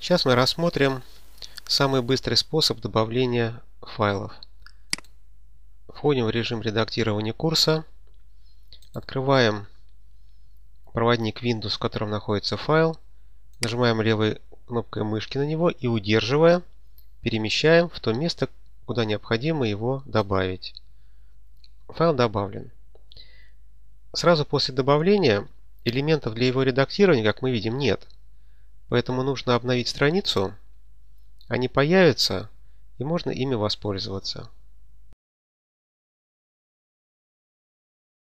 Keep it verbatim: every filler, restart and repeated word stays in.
Сейчас мы рассмотрим самый быстрый способ добавления файлов. Входим в режим редактирования курса, открываем проводник Windows, в котором находится файл, нажимаем левой кнопкой мышки на него и, удерживая, перемещаем в то место, куда необходимо его добавить. Файл добавлен. Сразу после добавления элементов для его редактирования, как мы видим, нет. Поэтому нужно обновить страницу, они появятся, и можно ими воспользоваться.